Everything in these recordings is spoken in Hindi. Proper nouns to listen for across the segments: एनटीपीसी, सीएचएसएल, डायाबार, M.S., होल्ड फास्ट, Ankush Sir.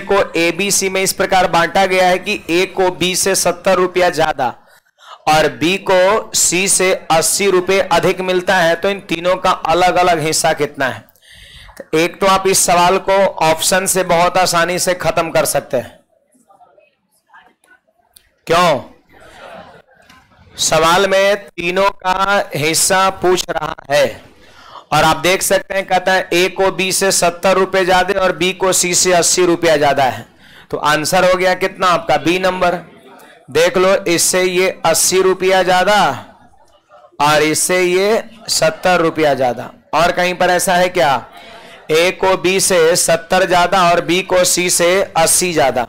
रुपए को एबीसी में इस प्रकार बांटा गया है कि ए को बी से 70 रुपया ज्यादा और बी को सी से 80 रुपए अधिक मिलता है, तो इन तीनों का अलग अलग हिस्सा कितना है। एक तो आप इस सवाल को ऑप्शन से बहुत आसानी से खत्म कर सकते हैं। क्यों? सवाल में तीनों का हिस्सा पूछ रहा है और आप देख सकते हैं कहता है ए को बी से 70 रुपए ज्यादा और बी को सी से 80 रुपया ज्यादा है, तो आंसर हो गया कितना आपका बी नंबर। देख लो इससे ये 80 रुपया ज्यादा और इससे ये 70 रुपया ज्यादा। और कहीं पर ऐसा है क्या? ए को बी से 70 ज्यादा और बी को सी से 80 ज्यादा।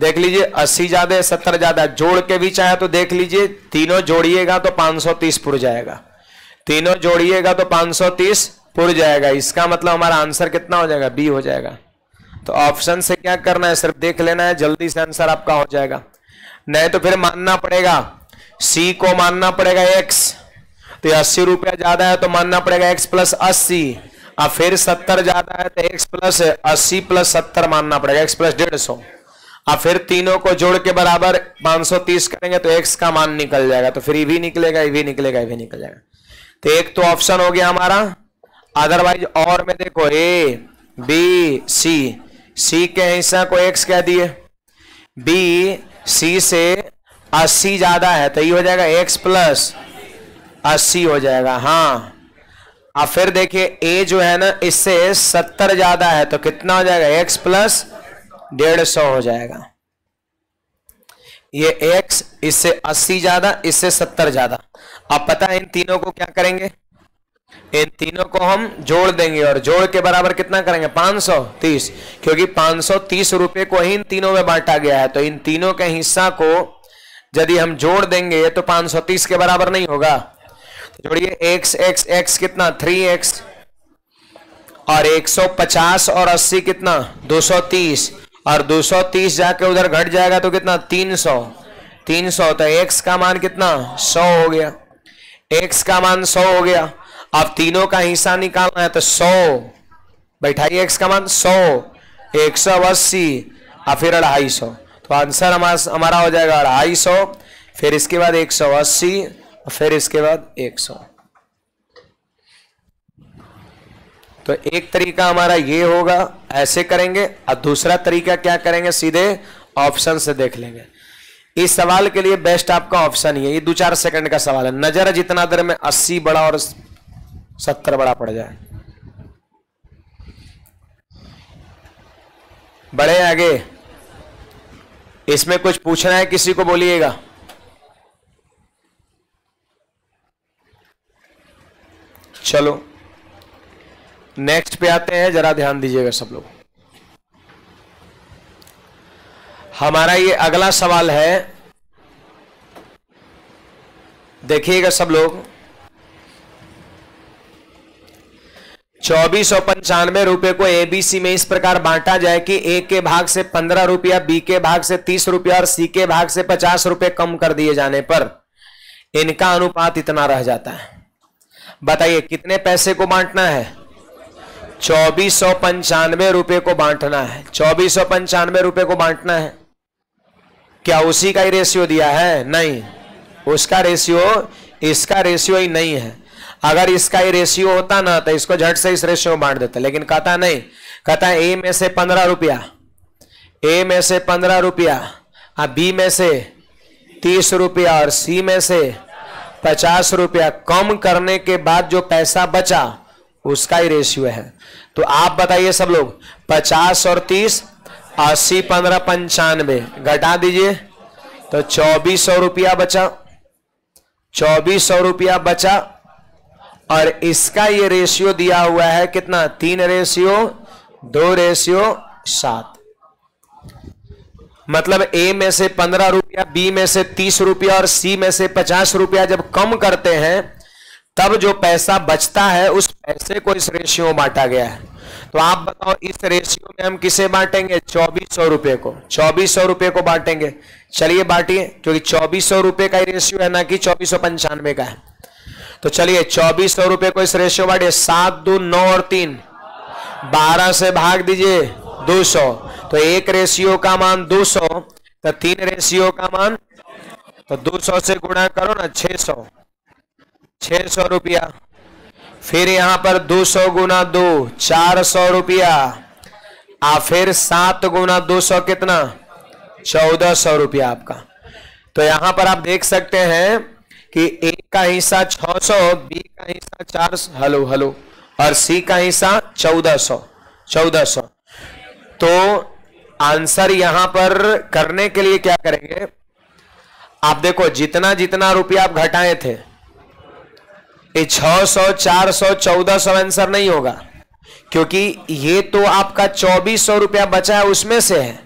देख लीजिए 80 ज्यादा 70 ज्यादा, जोड़ के भी चाहे तो देख लीजिए, तीनों जोड़िएगा तो 530 पुर जाएगा, तीनों जोड़िएगा तो 530 पुर जाएगा। इसका मतलब हमारा आंसर कितना हो जाएगा? बी हो जाएगा। तो ऑप्शन से क्या करना है, सिर्फ देख लेना है, जल्दी से आंसर आपका हो जाएगा। नहीं तो फिर मानना पड़ेगा सी को, मानना पड़ेगा एक्स, तो 80 रुपया ज्यादा है तो मानना पड़ेगा एक्स प्लस 80, और फिर 70 ज्यादा है तो एक्स प्लस 80 प्लस 70 मानना पड़ेगा, एक्स प्लस 150, और फिर तीनों को जोड़ के बराबर 530 करेंगे तो एक्स का मान निकल जाएगा। तो फिर ये भी निकलेगा, ये भी निकलेगा, ये भी निकल जाएगा। तो एक तो ऑप्शन हो गया हमारा। अदरवाइज और में देखो ए बी सी, सी के हिस्सा को एक्स कह दिए, बी सी से 80 ज्यादा है तो ये हो जाएगा एक्स प्लस 80 हो जाएगा। हाँ, अब फिर देखिए ए जो है ना इससे 70 ज्यादा है तो कितना हो जाएगा? x प्लस 150 हो जाएगा। ये x इससे 80 ज्यादा, इससे 70 ज्यादा। अब पता है इन तीनों को क्या करेंगे? इन तीनों को हम जोड़ देंगे और जोड़ के बराबर कितना करेंगे? 530, क्योंकि 530 रुपए को ही इन तीनों में बांटा गया है। तो इन तीनों के हिस्सा को यदि हम जोड़ देंगे तो 530 के बराबर नहीं होगा। जोड़िए x x x कितना 3x, और 150 और 80 कितना 230, और 230 जाके उधर घट जाएगा तो कितना 300 तो x का मान कितना 100 हो गया, x का मान 100 हो गया। अब तीनों का हिस्सा निकालना है तो 100 बैठाइए, x का मान 100, 180 और फिर 250, तो आंसर हमारा हो जाएगा 250, फिर इसके बाद 180, फिर इसके बाद 100। तो एक तरीका हमारा ये होगा, ऐसे करेंगे, और दूसरा तरीका क्या करेंगे? सीधे ऑप्शन से देख लेंगे। इस सवाल के लिए बेस्ट आपका ऑप्शन ही है। ये 2-4 सेकंड का सवाल है, नजर जितना देर में 80 बड़ा और 70 बड़ा पड़ जाए। बड़े आगे इसमें कुछ पूछना है किसी को बोलिएगा। चलो नेक्स्ट पे आते हैं, जरा ध्यान दीजिएगा सब लोग। हमारा ये अगला सवाल है, देखिएगा सब लोग। 2495 रुपए को एबीसी में इस प्रकार बांटा जाए कि ए के भाग से 15 रुपया, बी के भाग से 30 रुपया और सी के भाग से 50 रुपए कम कर दिए जाने पर इनका अनुपात इतना रह जाता है। बताइए कितने पैसे को बांटना है? 2495 रुपए को बांटना है। 2495 रुपए को बांटना है। क्या उसी का ही रेशियो दिया है? नहीं, उसका रेशियो इसका रेशियो ही नहीं है। अगर इसका ही रेशियो होता ना तो इसको झट से इस रेशियो में बांट देता, लेकिन कहता नहीं, कहता है ए में से 15 रुपया, ए में से 15 रुपया, बी में से 30 रुपया और सी में से 50 रुपया कम करने के बाद जो पैसा बचा उसका ही रेशियो है। तो आप बताइए सब लोग, 50 और 30 80, 15 95 घटा दीजिए तो 2400 रुपया बचा, 2400 रुपया बचा। और इसका ये रेशियो दिया हुआ है कितना? 3:2:7। मतलब ए में से 15 रुपया, बी में से 30 रुपया और सी में से 50 रुपया जब कम करते हैं तब जो पैसा बचता है उस पैसे को इस रेशियो में बांटा गया है। तो आप बताओ इस रेशियो में हम किसे बांटेंगे? 2400 रुपए को। 2400 रुपए को बांटेंगे। चलिए बांटिए, क्योंकि 2400 रुपए का ही रेशियो है ना कि 2495 का है। तो चलिए 2400 रुपए को इस रेशियो बांटिए। 7 2 9 और 3 12 से भाग दीजिए, 200। तो एक रेशियो का मान 200, तो तीन रेशियो का मान, तो 200 से गुणा करो ना 600 रुपया। फिर यहाँ पर 200 गुना 2 400 रुपया, आ फिर 7 गुना 200 कितना 1400 रुपया आपका। तो यहाँ पर आप देख सकते हैं कि ए का हिस्सा 600, बी का हिस्सा 400 और सी का हिस्सा 1400। तो आंसर यहां पर करने के लिए क्या करेंगे आप, देखो जितना जितना रुपया आप घटाए थे, ये 600 400 1400 आंसर नहीं होगा, क्योंकि ये तो आपका 2400 रुपया बचा है उसमें से है,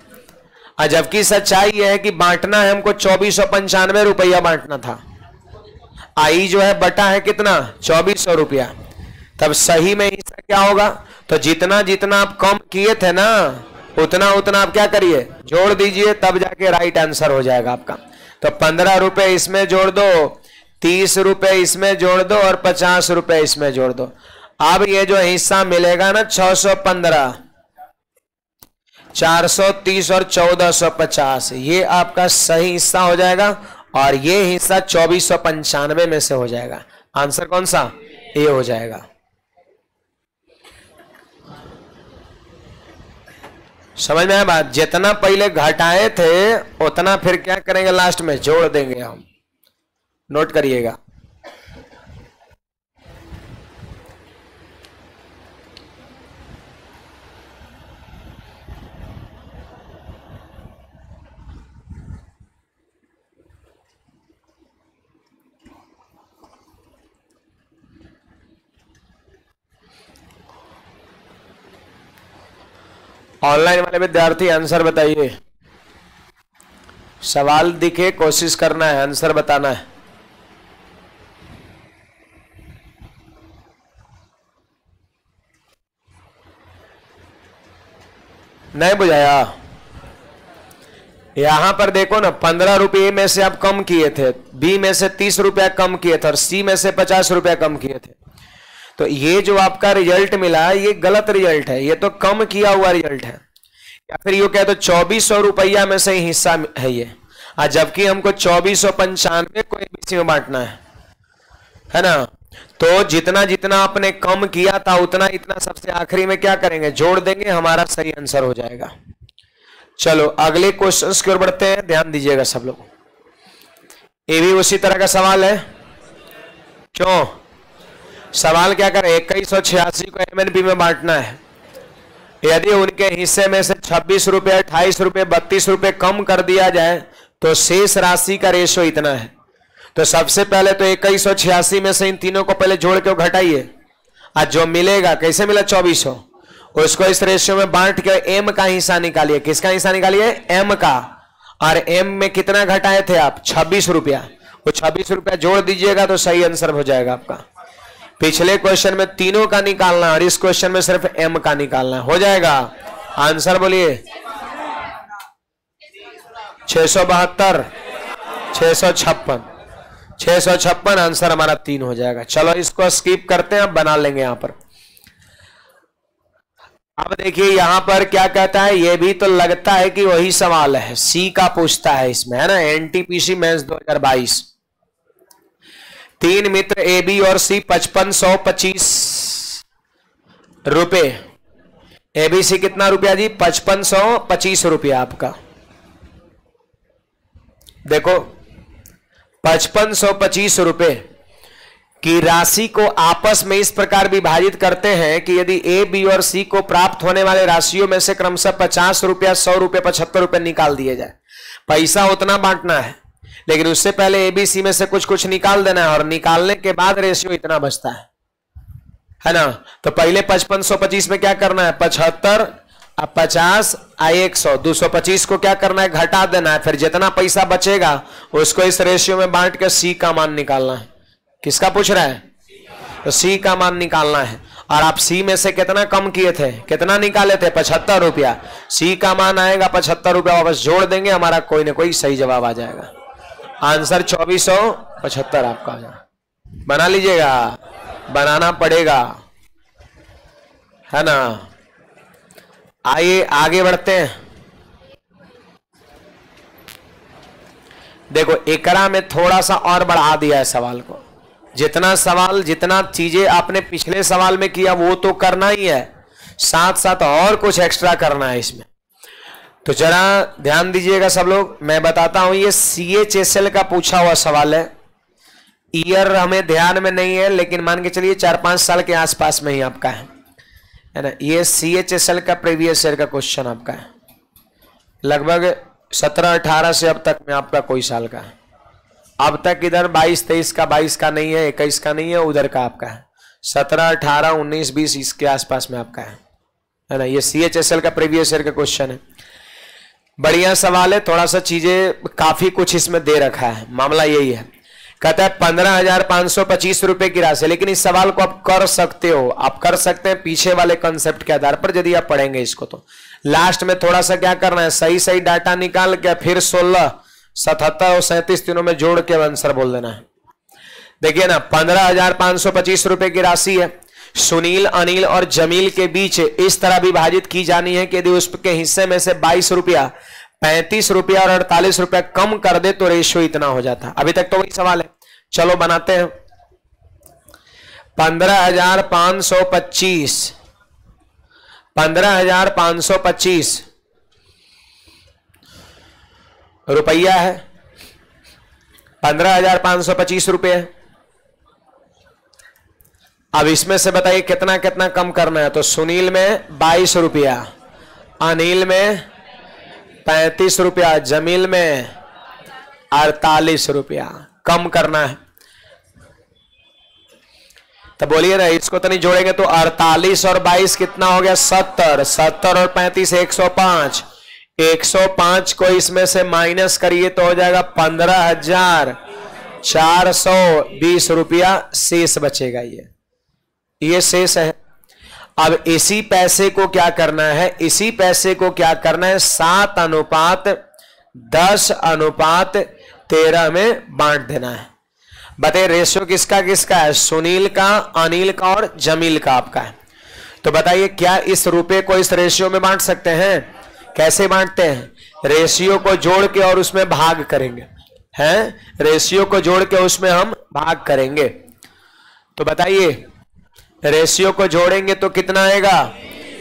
जबकि सच्चाई यह है कि बांटना है हमको 2495 रुपया बांटना था, आई जो है बटा है कितना 2400 रुपया। तब सही में हिस्सा क्या होगा, तो जितना जितना आप कम किए थे ना उतना उतना आप क्या करिए जोड़ दीजिए, तब जाके राइट आंसर हो जाएगा आपका। तो 15 रुपए इसमें जोड़ दो, 30 रुपए इसमें जोड़ दो और 50 रुपए इसमें जोड़ दो। अब ये जो हिस्सा मिलेगा ना 615 430 और 1450, ये आपका सही हिस्सा हो जाएगा और ये हिस्सा 2495 में से हो जाएगा। आंसर कौन सा ए हो जाएगा। समझ में आया बात, जितना पहले घटाए थे उतना फिर क्या करेंगे लास्ट में जोड़ देंगे हम, नोट करिएगा। ऑनलाइन वाले विद्यार्थी आंसर बताइए, सवाल दिखे कोशिश करना है, आंसर बताना है। नहीं बुझाया, यहां पर देखो ना 15 रुपये में से आप कम किए थे, बी में से 30 रुपया कम किए थे और सी में से 50 रुपया कम किए थे। तो ये जो आपका रिजल्ट मिला ये गलत रिजल्ट है, ये तो कम किया हुआ रिजल्ट है, या फिर यू कह दो 2400 रुपया में से हिस्सा है ये, जबकि हमको 2495 को एबीसी में बांटना है ना। तो जितना जितना आपने कम किया था उतना इतना सबसे आखिरी में क्या करेंगे जोड़ देंगे, हमारा सही आंसर हो जाएगा। चलो अगले क्वेश्चन की ओर बढ़ते हैं, ध्यान दीजिएगा सब लोग। ये भी उसी तरह का सवाल है, क्यों सवाल क्या करें, 2186 को एमएनपी में बांटना है। यदि उनके हिस्से में से 26 रुपये 28 रुपये 32 रुपये कम कर दिया जाए तो शेष राशि का रेशो इतना है। तो सबसे पहले तो 2186 में से इन तीनों को पहले जोड़ के घटाइए, आज जो मिलेगा कैसे मिला 2400, उसको इस रेशियो में बांट के एम का हिस्सा निकालिए। किसका हिस्सा निकालिए, एम का। और एम में कितना घटाए थे आप 26 रुपया, वो 26 रुपया जोड़ दीजिएगा तो सही आंसर हो जाएगा आपका। पिछले क्वेश्चन में तीनों का निकालना है और इस क्वेश्चन में सिर्फ एम का निकालना है, हो जाएगा। आंसर बोलिए 672 656 656, आंसर हमारा 3 हो जाएगा। चलो इसको स्किप करते हैं, अब बना लेंगे यहां पर। अब देखिए यहां पर क्या कहता है, ये भी तो लगता है कि वही सवाल है, सी का पूछता है इसमें, है ना, एनटीपीसी मेंस 2022। 3 मित्र ए बी और सी 5525 रुपए, ए बी सी कितना रुपया जी 5525 रुपया आपका। देखो 5525 रुपए की राशि को आपस में इस प्रकार विभाजित करते हैं कि यदि ए बी और सी को प्राप्त होने वाले राशियों में से क्रमशः 50 रुपया 100 रुपये 75 रुपये निकाल दिए जाए। पैसा उतना बांटना है, लेकिन उससे पहले एबीसी में से कुछ कुछ निकाल देना है और निकालने के बाद रेशियो इतना बचता है ना। तो पहले 5525 में क्या करना है, 75 50 100 225 को क्या करना है घटा देना है, फिर जितना पैसा बचेगा उसको इस रेशियो में बांट के सी का मान निकालना है। किसका पूछ रहा है, तो सी का मान निकालना है। और आप सी में से कितना कम किए थे, कितना निकाले थे 75 रुपया, सी का मान आएगा 75 रुपया, वापस जोड़ देंगे, हमारा कोई ना कोई सही जवाब आ जाएगा। आंसर 2475 आपका हो जाएगा। बना लीजिएगा, बनाना पड़ेगा है ना। आइए आगे बढ़ते हैं। देखो एकरा में थोड़ा सा और बढ़ा दिया है सवाल को, जितना चीजें आपने पिछले सवाल में किया वो तो करना ही है, साथ साथ और कुछ एक्स्ट्रा करना है इसमें। तो जरा ध्यान दीजिएगा सब लोग, मैं बताता हूं ये सीएचएसएल का पूछा हुआ सवाल है। ईयर हमें ध्यान में नहीं है लेकिन मान के चलिए 4-5 साल के आसपास में ही आपका है ना। ये सीएचएसएल का प्रीवियस ईयर का क्वेश्चन आपका है, लगभग 17-18 से अब तक में आपका कोई साल का है। अब तक इधर 22-23 का 22 का नहीं है, 21 का नहीं है, उधर का आपका है 17-18, 19, 20 इसके आसपास में आपका है ना। ये सीएचएसएल का प्रीवियस ईयर का क्वेश्चन है, बढ़िया सवाल है, थोड़ा सा चीजें काफी कुछ इसमें दे रखा है। मामला यही है, कहता है 15,525 रुपए की राशि, लेकिन इस सवाल को आप कर सकते हो, आप कर सकते हैं पीछे वाले कॉन्सेप्ट के आधार पर यदि आप पढ़ेंगे इसको। तो लास्ट में थोड़ा सा क्या करना है, सही सही डाटा निकाल के फिर 16, 77 और 37 दिनों में जोड़ के आंसर बोल देना है। देखिए ना 15,525 रुपए की राशि है, सुनील, अनिल और जमील के बीच इस तरह विभाजित की जानी है कि यदि उसके हिस्से में से 22 रुपया, 35 रुपया और 48 रुपया कम कर दे तो रेशियो इतना हो जाता है। अभी तक तो वही सवाल है, चलो बनाते हैं। 15,525 रुपया है, 15,525 रुपये। अब इसमें से बताइए कितना कितना कम करना है। तो सुनील में 22 रुपया, अनिल में 35 रुपया, जमील में 48 रुपया कम करना है। तो बोलिए ना, इसको तो नहीं जोड़ेंगे तो 48 और 22 कितना हो गया 70, 70 और 35 105, 105 को इसमें से माइनस करिए तो हो जाएगा 15,420 रुपया शेष बचेगा। ये शेष है। अब इसी पैसे को क्या करना है, इसी पैसे को क्या करना है 7:10:13 में बांट देना है। बताइए रेशियो किसका किसका है, सुनील का, अनिल का और जमील का आपका है। तो बताइए क्या इस रुपए को इस रेशियो में बांट सकते हैं? कैसे बांटते हैं, रेशियो को जोड़ के और उसमें भाग करेंगे, हैं? रेशियो को जोड़ के उसमें हम भाग करेंगे। तो बताइए रेशियो को जोड़ेंगे तो कितना आएगा,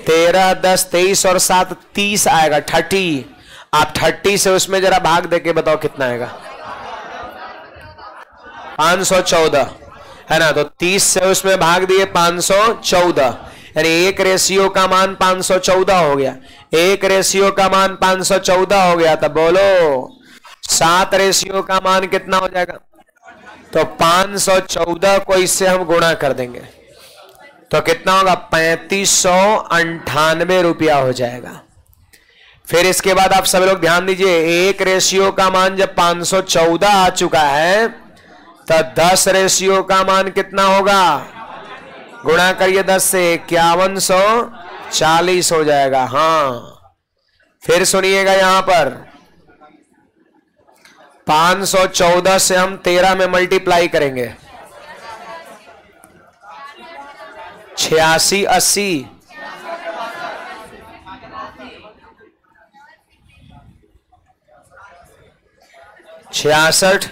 13, 10, 23 और 7, 30 आएगा, 30। आप 30 से उसमें जरा भाग देके बताओ कितना आएगा, 514 है ना। तो 30 से उसमें भाग दिए 514, यानी एक रेशियो का मान 514 हो गया, एक रेशियो का मान 514 हो गया। तो बोलो 7 रेशियो का मान कितना हो जाएगा, तो 514 को इससे हम गुणा कर देंगे तो कितना होगा 3,598 रुपया हो जाएगा। फिर इसके बाद आप सब लोग ध्यान दीजिए, एक रेशियो का मान जब 514 आ चुका है तो 10 रेशियो का मान कितना होगा, गुणा करिए 10 से, 5140 हो जाएगा। हाँ फिर सुनिएगा, यहां पर 514 से हम 13 में मल्टीप्लाई करेंगे, 86, 80, छियासठ,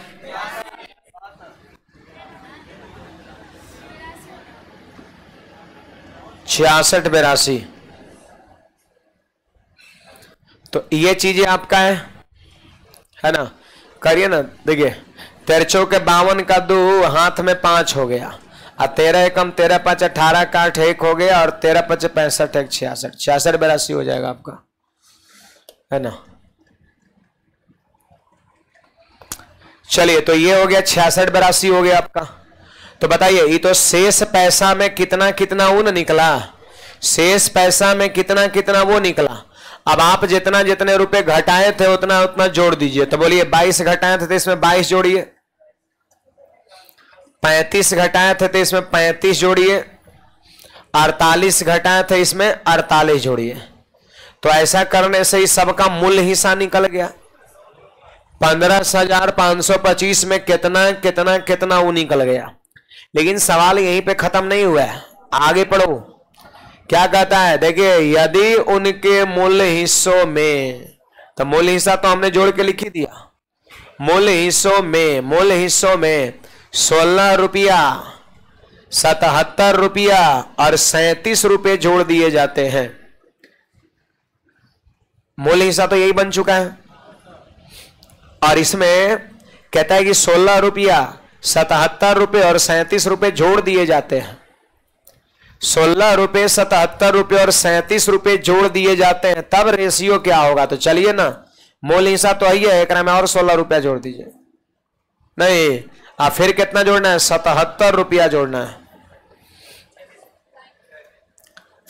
86, 82। तो ये चीजें आपका है ना, करिए ना। देखिए 13 चौके 52 का 2 हाथ में 5 हो गया, 13 एकम 13, 5, 18 का 8 एक हो गया और 13, 5, 65, 1, 66, 86, 82 हो जाएगा आपका, है ना। चलिए तो ये हो गया 66, 82 हो गया आपका। तो बताइए ये तो शेष पैसा में कितना कितना वो निकला, शेष पैसा में कितना कितना वो निकला। अब आप जितना जितने रुपए घटाए थे उतना उतना जोड़ दीजिए। तो बोलिए 22 घटाए थे तो इसमें 22 जोड़िए, 35 घटाए थे तो इसमें 35 जोड़िए, 48 घटाए थे इसमें 48 जोड़िए। तो ऐसा करने से ही सबका मूल हिस्सा निकल गया। 15,525 में कितना कितना कितना वो निकल गया। लेकिन सवाल यहीं पे खत्म नहीं हुआ है, आगे पढ़ो। क्या कहता है, देखिए यदि उनके मूल हिस्सों में, तो मूल हिस्सा तो हमने जोड़ के लिख ही दिया, मूल हिस्सों में 16 रुपया, 77 रुपया और 37 रुपये जोड़ दिए जाते हैं। मूल हिस्सा तो यही बन चुका है। और इसमें कहता है कि 16 रुपया, 77 रुपये और 37 रुपये जोड़ दिए जाते हैं। 16 रुपये, 77 रुपये और 37 रुपये जोड़ दिए जाते हैं, तब रेशियो क्या होगा। तो चलिए ना, मूल हिस्सा तो आई है, एक में और 16 रुपया जोड़ दीजिए। नहीं, आप फिर कितना जोड़ना है, 77 रुपया जोड़ना है,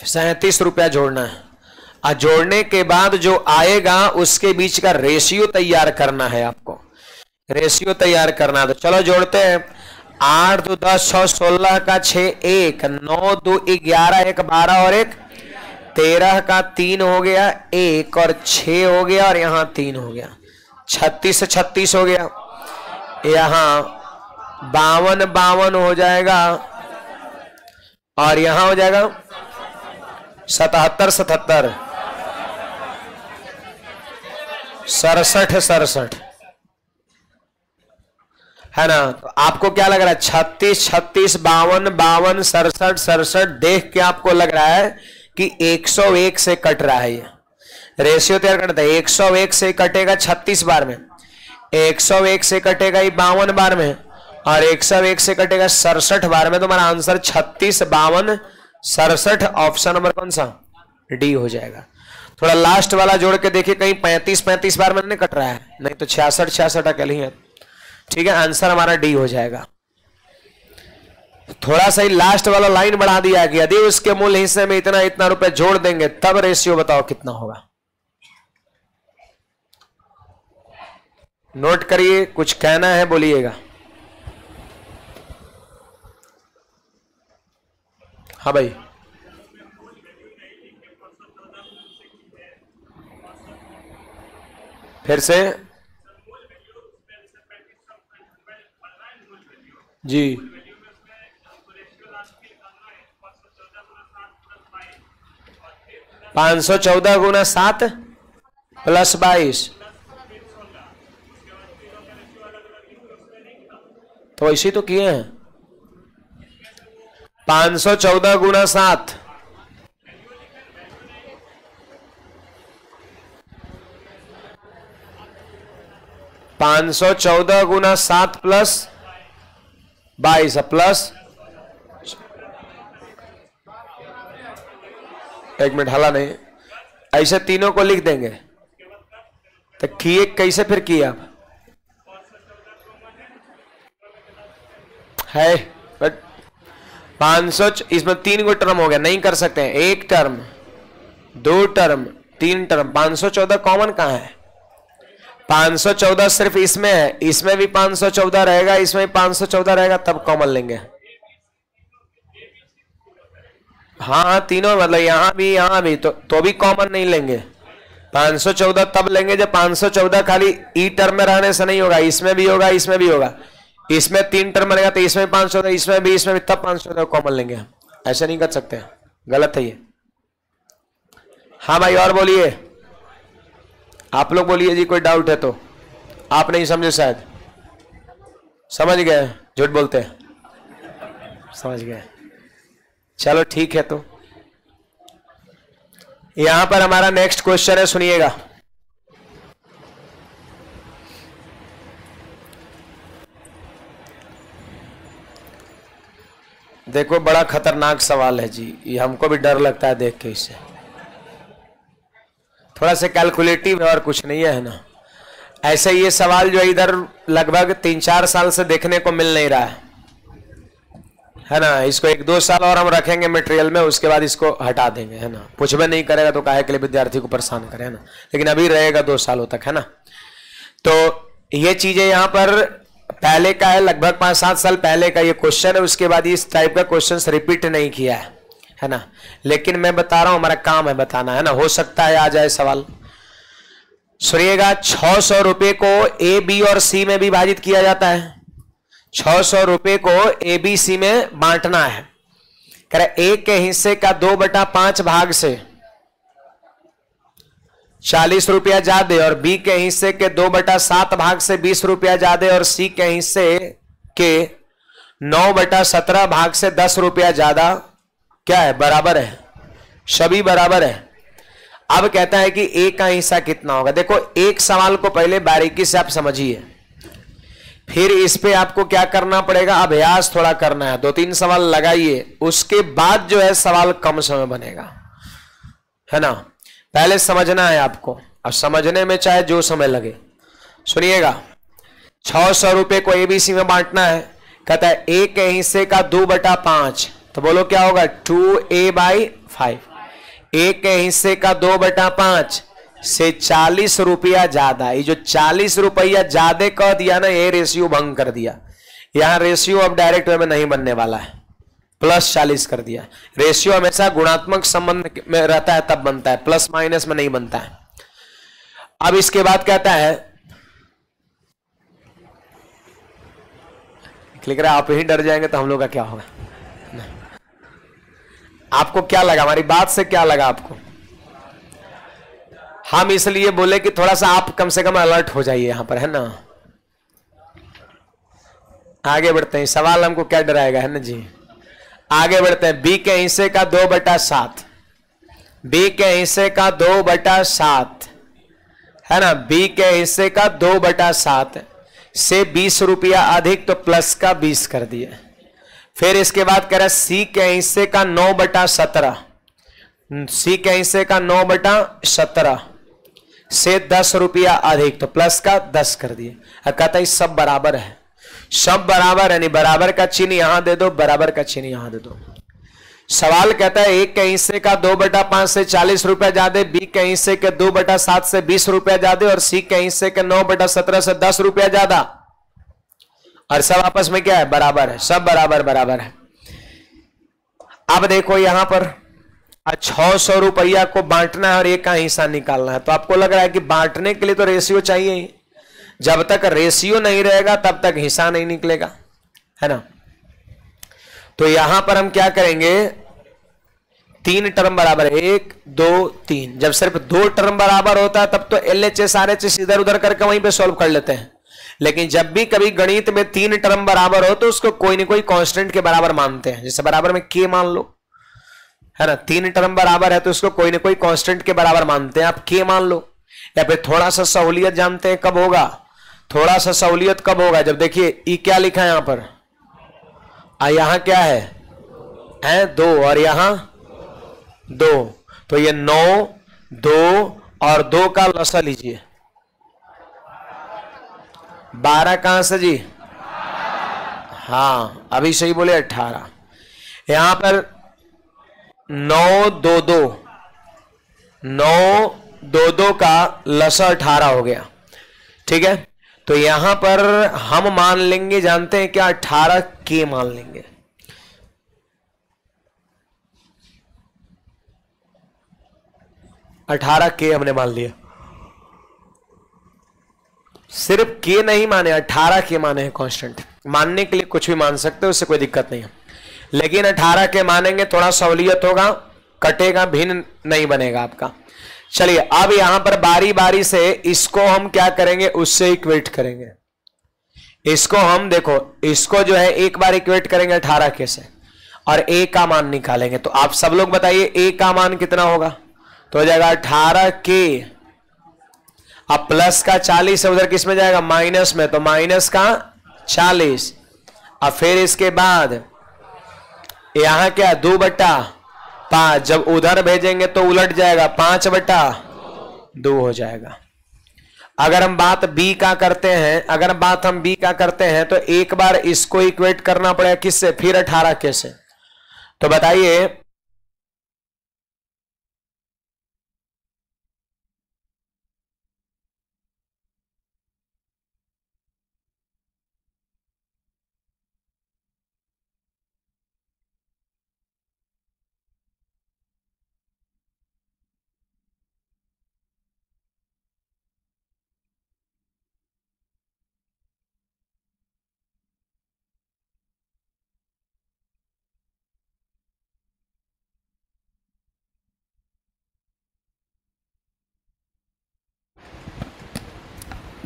37 रुपया जोड़ना है। और जोड़ने के बाद जो आएगा उसके बीच का रेशियो तैयार करना है आपको, रेशियो तैयार करना है। तो चलो जोड़ते हैं, 8 × 2 = 10, 6 × 16 का 6 1, 9 × 2 = 11, 1 × 12 और 1 × 13 का 3 हो गया, 1 और 6 हो गया और यहाँ 3 हो गया, 36 × 36 हो गया, यहाँ 52 52 हो जाएगा और यहाँ हो जाएगा 77 77, 67 67, है ना। तो आपको क्या लग रहा है, 36 36 52 52 67 67, देख के आपको लग रहा है कि 101 से कट रहा है। ये रेशियो तैयार करता है, 101 से कटेगा 36 बार में, 101 से कटेगा 52 बार में और 101 से कटेगा 67 बार में। तुम्हारा आंसर 36 52 67 ऑप्शन नंबर कौन सा, डी हो जाएगा। थोड़ा लास्ट वाला जोड़ के देखिए, कहीं 35 35 बार में नहीं कट रहा है, नहीं तो 66 66 अकेले है। ठीक है, आंसर हमारा डी हो जाएगा। थोड़ा सा ही लास्ट वाला लाइन बढ़ा दिया कि यदि उसके मूल हिस्से में इतना इतना रुपए जोड़ देंगे तब रेशियो बताओ कितना होगा। नोट करिए, कुछ कहना है बोलिएगा। हाँ भाई, फिर से जी, तो 514 × 7 + 22, तो ऐसे तो किए हैं। 514 × 7, 514 × 7 + 22 प्लस, एक मिनट, हला नहीं, ऐसे तीनों को लिख देंगे। तो किए कैसे, फिर किए आप है, बट 500 इसमें 3 टर्म हो गया, नहीं कर सकते हैं, 1 टर्म 2 टर्म 3 टर्म। 514 कॉमन कहां है, 514 सिर्फ इसमें है, इसमें भी 514 रहेगा, इसमें भी 514 रहेगा, तब कॉमन लेंगे। हाँ, तीनों, मतलब यहाँ भी तो भी कॉमन नहीं लेंगे। 514 तब लेंगे जब 514 खाली ई टर्म में रहने से नहीं होगा, इसमें भी होगा, इसमें भी होगा, इसमें 3 टर्म बनेगा, तो इसमें 514, इसमें भी, तब 514 कॉमन लेंगे। ऐसा नहीं कर सकते, गलत है ये। हाँ भाई, और बोलिए, आप लोग बोलिए जी, कोई डाउट है तो। आप नहीं समझे, शायद समझ गए, झूठ बोलते हैं, समझ गए, चलो ठीक है। तो यहां पर हमारा नेक्स्ट क्वेश्चन है, सुनिएगा। देखो, बड़ा खतरनाक सवाल है जी, ये हमको भी डर लगता है देख के इसे। थोड़ा सा कैलकुलेटिव है और कुछ नहीं है ना। ऐसे ये सवाल जो इधर लगभग 3-4 साल से देखने को मिल नहीं रहा है ना। इसको 1-2 साल और हम रखेंगे मटेरियल में, उसके बाद इसको हटा देंगे, है ना। पूछ भी नहीं करेगा तो काहे के लिए विद्यार्थी को परेशान करें, है ना। लेकिन अभी रहेगा 2 सालों तक, है ना। तो ये चीजें यहाँ पर पहले का है, लगभग 5-7 साल पहले का ये क्वेश्चन है। उसके बाद इस टाइप का क्वेश्चन रिपीट नहीं किया है ना। लेकिन मैं बता रहा हूं, हमारा काम है बताना, है ना। हो सकता है आ जाए सवाल। सुनिएगा, 600 रुपये को ए, बी और सी में विभाजित किया जाता है। 600 रुपये को ए, बी, सी में बांटना है। कह रहे एक के हिस्से का 2/5 भाग से 40 रुपया ज्यादा और बी के हिस्से के 2/7 भाग से 20 रुपया ज्यादा और सी के हिस्से के 9/17 भाग से 10 रुपया ज्यादा क्या है, बराबर है, सभी बराबर है। अब कहता है कि ए का हिस्सा कितना होगा। देखो एक सवाल को पहले बारीकी से आप समझिए, फिर इस पे आपको क्या करना पड़ेगा, अभ्यास थोड़ा करना है, 2-3 सवाल लगाइए, उसके बाद जो है सवाल कम समय बनेगा, है ना। पहले समझना है आपको, अब समझने में चाहे जो समय लगे। सुनिएगा, 600 रुपये को एबीसी में बांटना है। कहता है ए के हिस्से का 2/5, तो बोलो क्या होगा, 2a/5। ए के हिस्से का 2/5 से 40 रुपया ज्यादा, ये जो 40 रुपया ज्यादा कह दिया ना, ये रेशियो भंग कर दिया। यहां रेशियो अब डायरेक्ट वे में नहीं बनने वाला है, प्लस 40 कर दिया। रेशियो हमेशा गुणात्मक संबंध में रहता है तब बनता है, प्लस माइनस में नहीं बनता है। अब इसके बाद कहता है, क्लिक रहा, आप ही डर जाएंगे तो हम लोग का क्या होगा। आपको क्या लगा हमारी बात से, क्या लगा आपको? हम इसलिए बोले कि थोड़ा सा आप कम से कम अलर्ट हो जाइए यहां पर, है ना। आगे बढ़ते हैं, सवाल हमको क्या डराएगा, है ना जी। आगे बढ़ते हैं, बी के हिस्से का 2/7, बी के हिस्से का 2/7, है ना, बी के हिस्से का 2/7 से 20 रुपया अधिक, तो प्लस का 20 कर दिए। फिर इसके बाद कह रहा है सी के हिस्से का 9/17, सी के हिस्से का 9/17 से 10 रुपया अधिक, तो प्लस का 10 कर दिए। कहता है सब बराबर है, सब बराबर है, नहीं बराबर का चिन्ह यहां दे दो, बराबर का चिन्ह यहां दे दो। सवाल कहता है एक के हिस्से का 2/5 से 40 रुपया ज्यादा, बी के हिस्से के 2/7 से 20 रुपया ज्यादा और सी के हिस्से के 9/17 से 10 रुपया ज्यादा, और सब आपस में क्या है, बराबर है, सब बराबर बराबर है। अब देखो यहां पर 600 रुपया को बांटना है और एक का हिस्सा निकालना है, तो आपको लग रहा है कि बांटने के लिए तो रेशियो चाहिए ही। जब तक रेशियो नहीं रहेगा तब तक हिस्सा नहीं निकलेगा, है ना। तो यहां पर हम क्या करेंगे, 3 टर्म बराबर, 1, 2, 3। जब सिर्फ 2 टर्म बराबर होता है तब तो LHS RHS इधर उधर करके वहीं पे सॉल्व कर लेते हैं, लेकिन जब भी कभी गणित में 3 टर्म बराबर हो तो उसको कोई ना कोई कांस्टेंट के बराबर मानते हैं, जैसे बराबर में k मान लो, है ना। 3 टर्म बराबर है तो उसको कोई ना कोई कांस्टेंट के बराबर मानते हैं, आप k मान लो, या फिर थोड़ा सा सहूलियत जानते हैं कब होगा, थोड़ा सा सहूलियत कब होगा, जब देखिए ई क्या लिखा है यहां पर, यहां क्या है, 2 और यहां 2, तो ये 9, 2 और 2 का लसा लीजिए, 12 कहां से जी, हाँ अभी सही बोले 18। यहां पर 9, 2, 2 का लसा 18 हो गया, ठीक है। तो यहां पर हम मान लेंगे, जानते हैं क्या, 18k मान लेंगे, हमने मान लिया। सिर्फ k नहीं माने, 18k माने हैं कांस्टेंट। मानने के लिए कुछ भी मान सकते हो, उससे कोई दिक्कत नहीं है, लेकिन 18k मानेंगे, थोड़ा सहूलियत होगा, कटेगा, भिन्न नहीं बनेगा आपका। चलिए अब यहां पर बारी बारी से इसको हम क्या करेंगे, उससे इक्वेट करेंगे। इसको हम देखो, इसको जो है एक बार इक्वेट करेंगे 18k से और a का मान निकालेंगे। तो आप सब लोग बताइए a का मान कितना होगा, तो हो जाएगा 18k, अब प्लस का 40 है, उधर किस में जाएगा, माइनस में, तो माइनस का 40। अब फिर इसके बाद यहां क्या, 2/5, जब उधर भेजेंगे तो उलट जाएगा, 5/2 हो जाएगा। अगर हम बात b का करते हैं, तो एक बार इसको इक्वेट करना पड़ेगा किससे, फिर 18k से। तो बताइए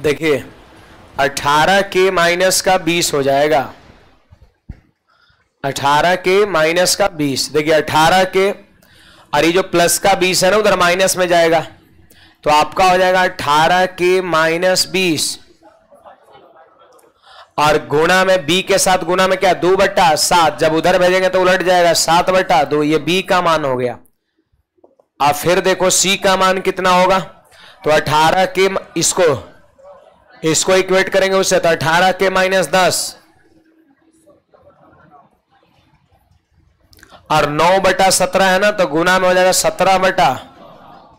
देखिए 18k माइनस का 20 हो जाएगा, 18k माइनस का 20, देखिए 18k और ये जो प्लस का 20 है ना उधर माइनस में जाएगा तो आपका हो जाएगा 18k माइनस 20 और गुणा में b के साथ गुणा में क्या 2/7, जब उधर भेजेंगे तो उलट जाएगा 7/2, ये b का मान हो गया। और फिर देखो c का मान कितना होगा तो 18k इसको इक्वेट करेंगे उससे तो 18k माइनस 10 और 9/17 है ना तो गुना में हो जाएगा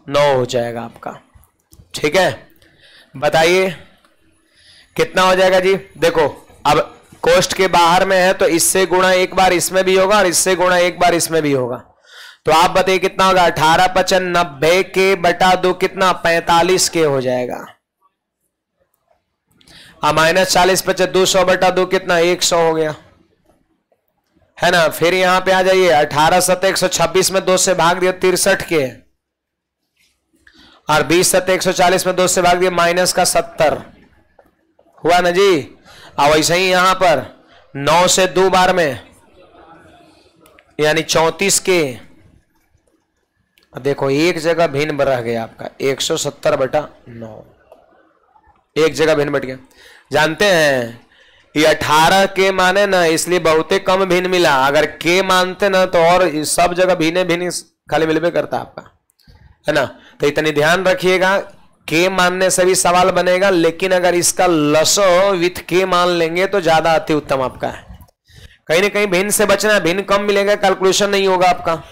17/9 हो जाएगा आपका। ठीक है, बताइए कितना हो जाएगा जी। देखो अब कोष्ठ के बाहर में है तो इससे गुणा एक बार इसमें भी होगा और इससे गुणा एक बार इसमें भी होगा तो आप बताइए कितना होगा। 18 × 95 के बटा 2 कितना 45k हो जाएगा। अब -40 200/2 कितना 100 हो गया है ना। फिर यहां पे आ जाइए 18 × 126 में 2 से भाग दिया 63k और 20 × 140 में 2 से भाग दिया माइनस का 70 हुआ ना जी। और वैसे ही यहां पर 9 से 2 बार में यानी 34k। देखो एक जगह भिन्न रह गया आपका 170/9, एक जगह भिन्न बट गया। जानते हैं ये 18k माने ना इसलिए बहुत ही कम भिन्न मिला, अगर k मानते ना तो और सब जगह भिन्न भिन्न खाली मिलबे करता आपका है ना। तो इतनी ध्यान रखिएगा k मानने से भी सवाल बनेगा लेकिन अगर इसका लसो विथ k मान लेंगे तो ज्यादा अति उत्तम आपका है। कहीं ना कहीं भिन्न से बचना, भिन्न कम मिलेगा कैलकुलेशन नहीं होगा आपका।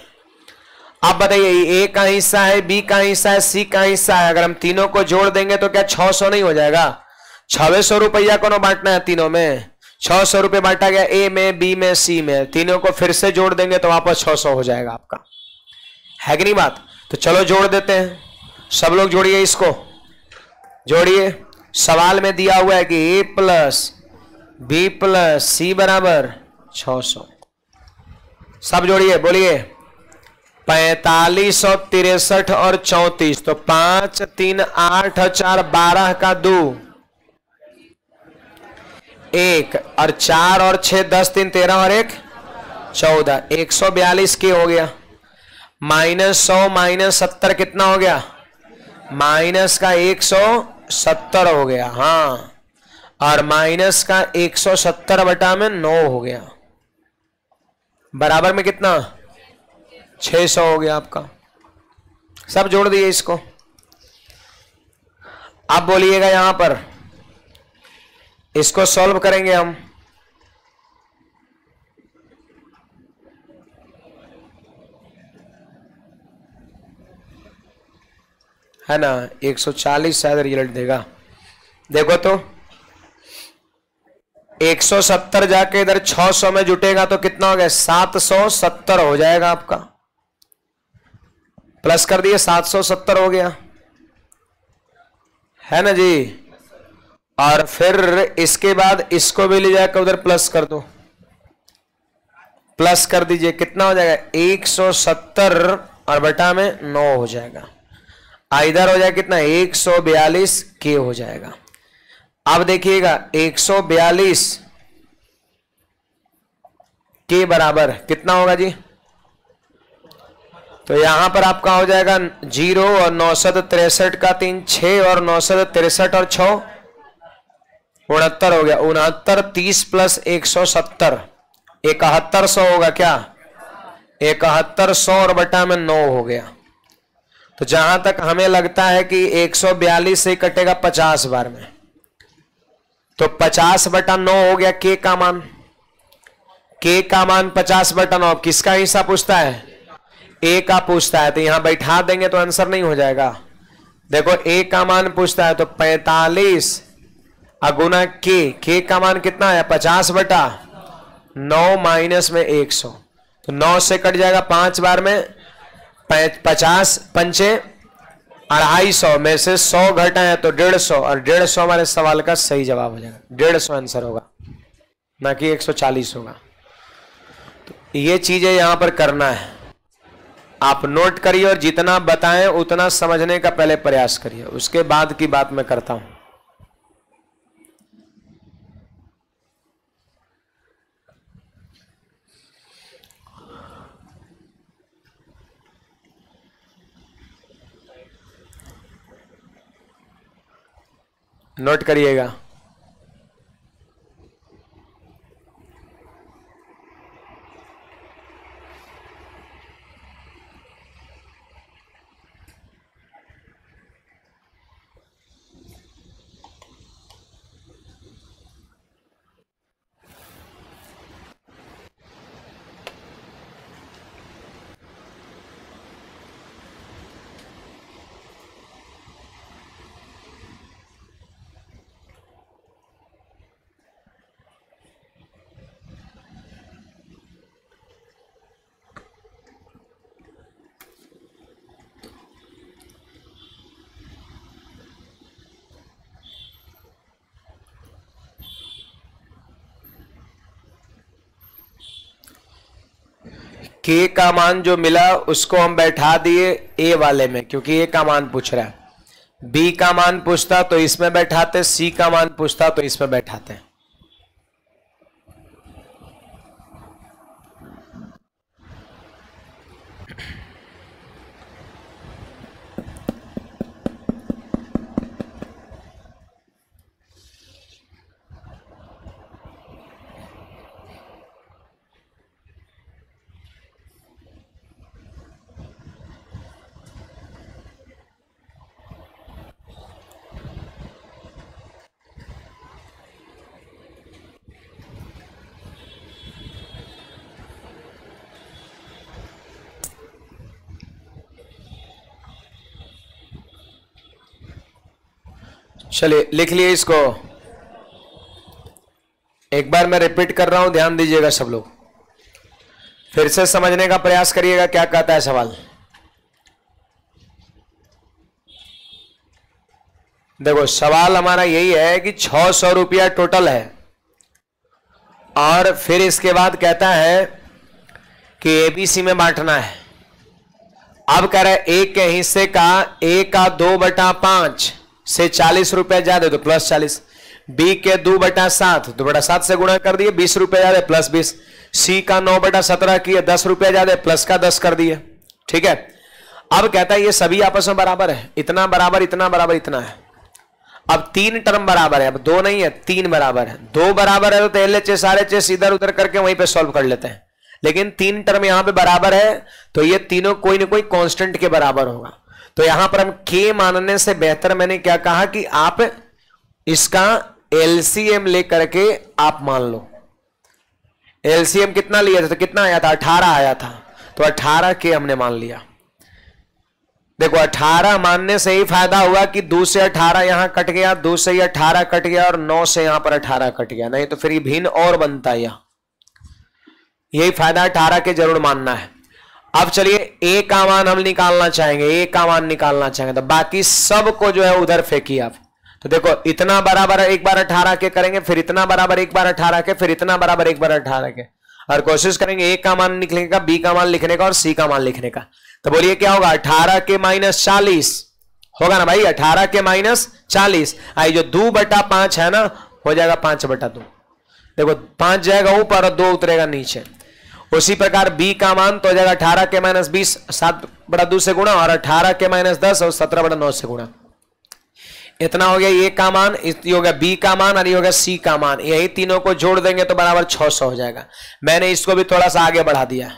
आप बताइए a का हिस्सा है, b का हिस्सा है, c का हिस्सा है, अगर हम तीनों को जोड़ देंगे तो क्या 600 नहीं हो जाएगा। 2600 रुपया को ना बांटना है तीनों में, 600 रुपये बांटा गया a में, b में, c में, तीनों को फिर से जोड़ देंगे तो वापस 600 हो जाएगा आपका। है कि नहीं बात। तो चलो जोड़ देते हैं, सब लोग जोड़िए, इसको जोड़िए। सवाल में दिया हुआ है कि a + b + c = 600। सब जोड़िए, बोलिए 45 और 63 और 34 तो 5, 3, 8 और 4, 12 का 2, 1 और 4 और 6, 10, 3, 13 और 1, 14 142k हो गया। -100 - 70 कितना हो गया माइनस का 170 हो गया। हाँ, और माइनस का 170/9 हो गया, बराबर में कितना 600 हो गया आपका। सब जोड़ दिए इसको। आप बोलिएगा यहां पर इसको सॉल्व करेंगे हम। है ना 140 शायद रिजल्ट देगा। देखो तो 170 जाके इधर 600 में जुटेगा तो कितना हो गया 770 हो जाएगा आपका। प्लस कर दिए 770 हो गया है ना जी। और फिर इसके बाद इसको भी ले जाकर उधर प्लस कर दो, प्लस कर दीजिए कितना हो जाएगा 170/9 हो जाएगा। इधर हो जाएगा कितना 142k हो जाएगा। अब देखिएगा 142 के बराबर कितना होगा जी। तो यहां पर आपका हो जाएगा 0 और 963 का 3, 6 और 963 और 6, 69 हो गया। 69 + 170 7100 होगा क्या। 7100/9 हो गया। तो जहां तक हमें लगता है कि 142 से कटेगा 50 बार में तो 50/9 हो गया k का मान। k का मान 50/9 किसका हिस्सा पूछता है a का पूछता है तो यहां बैठा देंगे तो आंसर नहीं हो जाएगा। देखो a का मान पूछता है तो 45 गुना k का मान कितना है 50/9 माइनस में 100 तो 9 से कट जाएगा 5 बार में 50 × 5 = 250 में से 100 घटाएं तो 150 और 150 हमारे सवाल का सही जवाब हो जाएगा। 150 आंसर होगा ना कि 140 होगा। तो ये चीजें यहां पर करना है, आप नोट करिए और जितना बताएं उतना समझने का पहले प्रयास करिए, उसके बाद की बात मैं करता हूं। नोट करिएगा। K का मान जो मिला उसको हम बैठा दिए A वाले में, क्योंकि A का मान पूछ रहा है। B का मान पूछता तो इसमें बैठाते, C का मान पूछता तो इसमें बैठाते। चलिए लिख लिए इसको, एक बार मैं रिपीट कर रहा हूं, ध्यान दीजिएगा सब लोग, फिर से समझने का प्रयास करिएगा क्या कहता है सवाल। देखो सवाल हमारा यही है कि 600 रुपया टोटल है, और फिर इसके बाद कहता है कि एबीसी में बांटना है। अब कह रहा है एक के हिस्से का ए का 2/5 से 40 रुपए ज्यादा तो +40, बी के 2/7 2/7 से गुणा कर दिए 20 रुपए ज्यादा +20, सी का 9/17 किए 10 रुपए ज्यादा +10 कर दिए। ठीक है, अब कहता है ये सभी आपस में बराबर है, इतना बराबर, इतना बराबर, इतना है। अब 3 टर्म बराबर है, अब 2 नहीं है 3 बराबर है। 2 बराबर है तो LHS RHS इधर उधर करके वहीं पर सॉल्व कर लेते हैं, लेकिन 3 टर्म यहां पर बराबर है तो ये तीनों कोई ना कोई कॉन्स्टेंट के बराबर होगा। तो यहां पर हम K मानने से बेहतर मैंने क्या कहा कि आप इसका LCM लेकर के आप मान लो। LCM कितना लिया था, तो कितना आया था 18 आया था, तो 18 K हमने मान लिया। देखो 18 मानने से ही फायदा हुआ कि 2 से 18 यहां कट गया, 2 से ही 18 कट गया, और 9 से यहां पर 18 कट गया, नहीं तो फिर ये भिन्न और बनता है। यही फायदा 18 के जरूर मानना है। अब चलिए ए का मान हम निकालना चाहेंगे, ए का मान निकालना चाहेंगे तो बाकी सब को जो है उधर फेंकिए आप। तो देखो इतना बराबर एक बार 18 के करेंगे, फिर इतना बराबर एक बार 18 के, फिर इतना बराबर एक बार 18 के, और कोशिश करेंगे ए का मान लिखने का, बी का मान लिखने का और सी का मान लिखने का। तो बोलिए क्या होगा, 18 के -40 होगा ना भाई, 18 के -40। आई जो 2/5 है ना हो जाएगा 5/2। देखो 5 जाएगा ऊपर और 2 उतरेगा नीचे। उसी प्रकार बी का मान तो हो जाएगा 18 के -20 7/2 से गुणा, और 18 के -10 और 17/9 से गुणा। इतना हो गया ए का मान, ये हो गया बी का मान, और ये हो गया सी का मान। यही तीनों को जोड़ देंगे तो बराबर 600 हो जाएगा। मैंने इसको भी थोड़ा सा आगे बढ़ा दिया,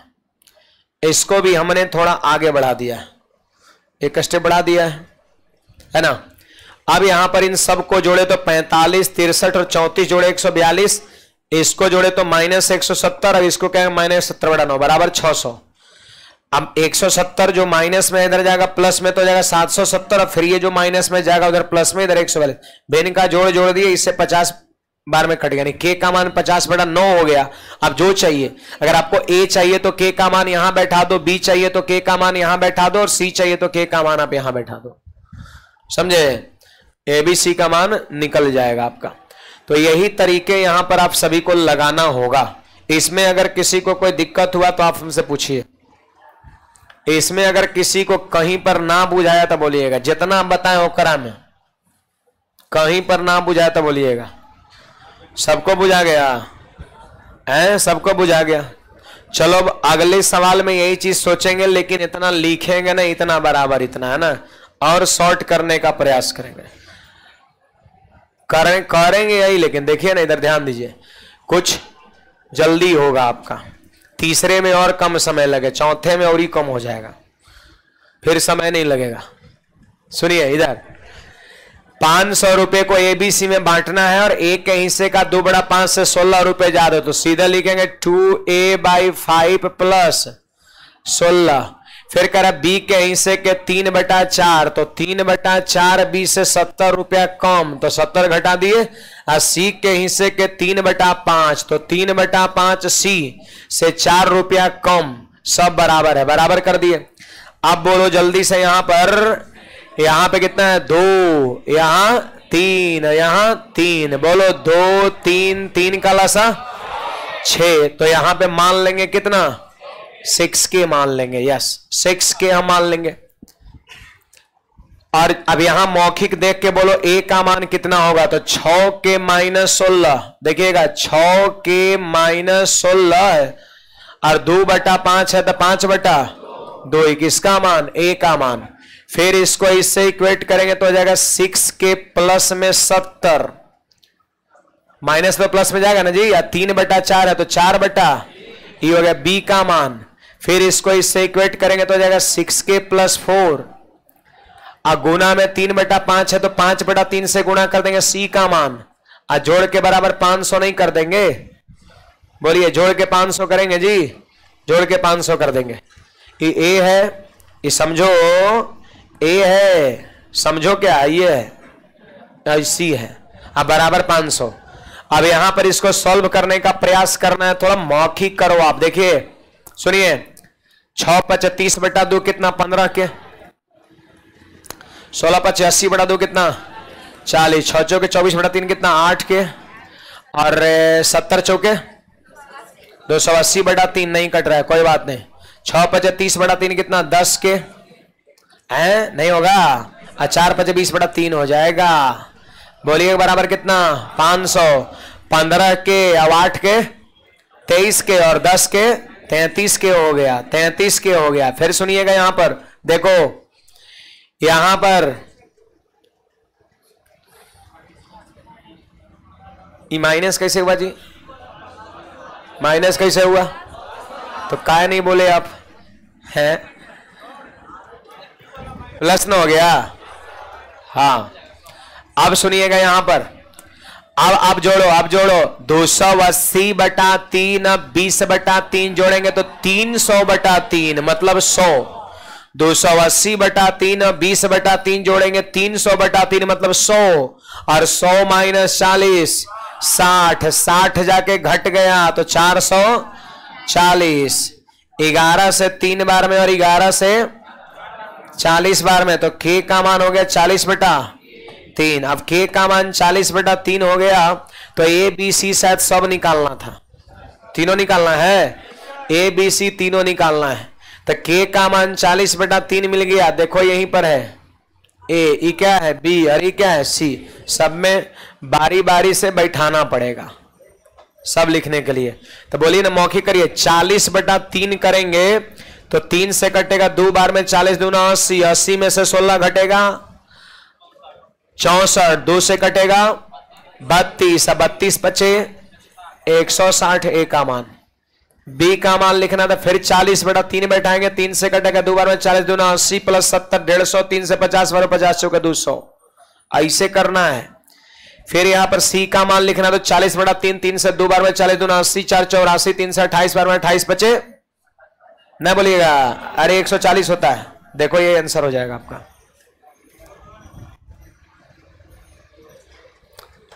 इसको भी हमने थोड़ा आगे बढ़ा दिया, एक स्टेप बढ़ा दिया है ना। अब यहां पर इन सबको जोड़े तो 45, 63 और 34 जोड़े 142, इसको जोड़े तो -170, और इसको क्या -17/9 बराबर 600। अब 170 जो माइनस में इधर जाएगा प्लस में तो जाएगा 770, और फिर ये जो माइनस में जाएगा उधर प्लस में, इधर 142। बेन का जोड़ दिए, इससे 50 बार में कट गया, यानी K का मान 50/9 हो गया। अब जो चाहिए, अगर आपको A चाहिए तो K का मान यहां बैठा दो, B चाहिए तो K का मान यहां बैठा दो, और C चाहिए तो K का मान आप यहां बैठा दो। समझे, ABC का मान निकल जाएगा आपका। तो यही तरीके यहां पर आप सभी को लगाना होगा। इसमें अगर किसी को कोई दिक्कत हुआ तो आप हमसे पूछिए, इसमें अगर किसी को कहीं पर ना बुझाया तो बोलिएगा, जितना आप बताएं ओकरा में, कहीं पर ना बुझाया तो बोलिएगा। सबको बुझा गया है, सबको बुझा गया। चलो अब अगले सवाल में यही चीज सोचेंगे, लेकिन इतना लिखेंगे ना, इतना बराबर इतना है ना, और शॉर्ट करने का प्रयास करेंगे। करेंगे यही, लेकिन देखिए ना इधर ध्यान दीजिए, कुछ जल्दी होगा आपका, तीसरे में और कम समय लगे, चौथे में और ही कम हो जाएगा, फिर समय नहीं लगेगा। सुनिए इधर 500 रुपये को एबीसी में बांटना है और एक के हिस्से का 2/5 से 16 रुपए ज्यादा, तो सीधा लिखेंगे 2a/5 + 16। फिर कह रहा बी के हिस्से के 3/4, तो 3/4 बी से 70 रुपया कम, तो 70 घटा दिए, और सी के हिस्से के 3/5, तो 3/5 सी से 4 रुपया कम, सब बराबर है, बराबर कर दिए। अब बोलो जल्दी से, यहाँ पे कितना है 2, यहाँ 3, बोलो 2 3 3 का लसा 6, तो यहाँ पे मान लेंगे कितना 6k मान लेंगे, यस 6k हम मान लेंगे। और अब यहां मौखिक देख के बोलो a का मान कितना होगा, तो 6k - 16, देखिएगा 6k - 16 है, और 2/5 है तो 5/2, किसका मान a का मान। फिर इसको इससे इक्वेट करेंगे तो हो जाएगा 6k + 70, माइनस तो प्लस में जाएगा ना जी, या 3/4 है तो 4/, ये हो गया बी का मान। फिर इसको इससे इक्वेट करेंगे तो हो जाएगा 6k + 4, और गुना में 3/5 है तो 5/3 से गुणा कर देंगे सी का मान, और जोड़ के बराबर 500 नहीं कर देंगे, बोलिए जोड़ के 500 करेंगे जी, जोड़ के 500 कर देंगे। ये ए है, ये समझो ए है, समझो क्या ये है, सी है, अब बराबर 500। अब यहां पर इसको सॉल्व करने का प्रयास करना है, थोड़ा मौखिक करो आप, देखिए सुनिए 6 × 35/2 कितना 15 के, 16 × 86/2 कितना 40, 6 चौके 24/3 कितना 8 के, और 70 चौके 280/3, नहीं कट रहा है कोई बात नहीं, 6 × 35/3 कितना 10 के है, नहीं होगा, 4 × 20/3 हो जाएगा, बोलिए बराबर कितना 500, 15 के 8 के 23 के और 10 के 33 के हो गया, 33 के हो गया। फिर सुनिएगा यहां पर देखो, यहां पर माइनस कैसे हुआ जी, माइनस कैसे हुआ, तो काय नहीं बोले आप, हैं प्लस ना हो गया, हाँ। अब सुनिएगा यहां पर, अब जोड़ो, अब जोड़ो 280/3, अब 20/3 जोड़ेंगे तो 300/3, मतलब 100, 280/3 अब 20/3 जोड़ेंगे 300/3 मतलब 100, और 100 - 40 60 जाके घट गया तो 440, 11 से 3 बार में और 11 से 40 बार में, तो k का मान हो गया 40/3। अब k का मान 40/3 हो गया, तो ए बी सी शायद सब निकालना था, तीनों निकालना है, ए बी सी तीनों निकालना है, तो k का मान 40/3 मिल गया, देखो यहीं पर है a, ये क्या है b, और ये क्या है c, सब में बारी बारी से बैठाना पड़ेगा सब लिखने के लिए। तो बोलिए ना मौखिक करिए, 40/3 करेंगे तो 3 से कटेगा 2 बार में, 40 दूना 80, 80 में से 16 घटेगा 64, 2 से कटेगा 32, 32 बचे 160, ए का मान, बी का मान लिखना था। फिर 40/3 बैठाएंगे, 3 से कटेगा 2 बार में, 40 दूना 80 प्लस 70 150, 3 से 50 बार 50 चौके 200, ऐसे करना है। फिर यहाँ पर सी का मान लिखना तो 40/3, 3 से 2 बार में 40 दूना 80, 4 चौरासी, 3 से 28 बार में 28 बचे, नहीं बोलिएगा अरे 140 होता है, देखो ये आंसर हो जाएगा आपका।